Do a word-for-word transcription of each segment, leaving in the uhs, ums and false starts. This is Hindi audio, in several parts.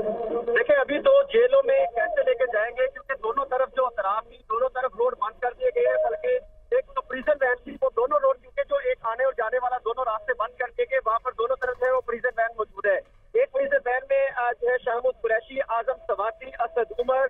देखिए अभी तो जेलों में कैसे लेके जाएंगे क्योंकि दोनों तरफ जो शराब थी दोनों तरफ रोड बंद कर दिए गए हैं, बल्कि एक तो प्रिजन वैन थी वो दोनों रोड क्योंकि जो एक आने और जाने वाला दोनों रास्ते बंद कर दिए गए, वहाँ पर दोनों तरफ है वो प्रिजन वैन मौजूद है। एक प्रिजन वैन में जो है शाह महमूद कुरैशी, आजम सवाती, असद उमर,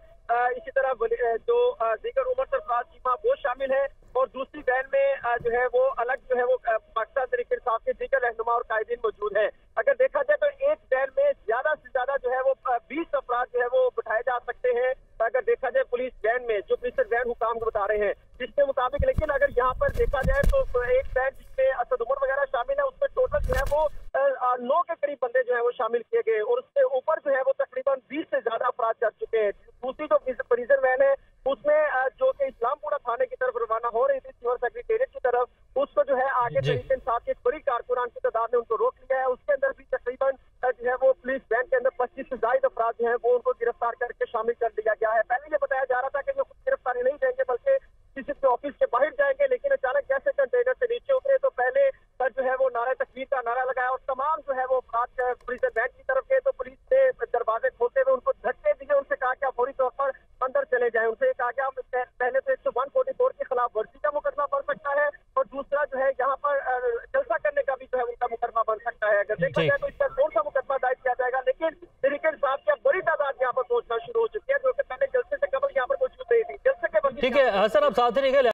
इसी तरह जो दीगर उमर सरफराज चीमा वो शामिल है और दूसरी वैन में जो है वो अलग जो है वो पाकिस्तान तहरीक-ए-इंसाफ के दीगर रहनुमा और कायदीन मौजूद है। अगर देखा जाए तो एक वैन में ज्यादा से ज्यादा जो है वो बीस अफराद जो है वो बिठाए जा सकते हैं। अगर देखा जाए पुलिस वैन में जो पुलिस वैन हुकाम को बता रहे हैं जिसके मुताबिक, लेकिन अगर यहाँ पर देखा जाए तो एक वैन जिसमें असद उमर वगैरह शामिल है उसमें टोटल जो है वो नौ के करीब बंदे जो है वो शामिल किए गए और उसके ऊपर जो है वो तकरीबन बीस से ज्यादा अफराद चढ़ चुके हैं। दूसरी जो प्रिजन वैन है उसमें जो कि इस्लामपुरा थाने की तरफ रवाना हो रही थी सीनियर सेक्रेटेरिएट की तरफ, उसको जो है आगे तहरीक-ए-इंसाफ के बड़ी कारकुनान की तादाद ने उनको रोक लिया है। उसके अंदर भी तकरीबन जो है वो पुलिस वैन के अंदर पच्चीस से ज्यादा अफराद जो है वो उनको गिरफ्तार करके शामिल कर दिया गया है। पहले ये बताया जा रहा था कि वो खुद गिरफ्तारी नहीं देंगे बल्कि किसी के ऑफिस के बाहर जाएंगे, लेकिन अचानक जैसे कंटेनर से नीचे उतरे तो पहले जो है वो नारा तकबीर का नारा लगाया और तमाम जो है वो अफराद पुलिस वैन की तरफ गए तो पुलिस ने दरवाजे खोलते हुए उनको धक्के दिए, उनसे कहा कि आप फौरी तौर पर अंदर चले जाएं। उनसे कहा कि आप पहले तो एक सौ वन फोर्टी फोर के खिलाफ वर्जी का मुकदमा बन सकता है और दूसरा जो है यहाँ पर जलसा करने का भी जो है उनका मुकदमा बन सकता है। अगर देखा जाए तो इसका कौन सा मुकदमा दायर किया जाएगा, लेकिन तरीके साहब की बड़ी तादाद यहाँ पर पहुंचना शुरू हो चुकी है जो कि पहले जलसे से कबल यहाँ पर मौजूद नहीं थी। जलसे के ठीक है सर, आप साथ ही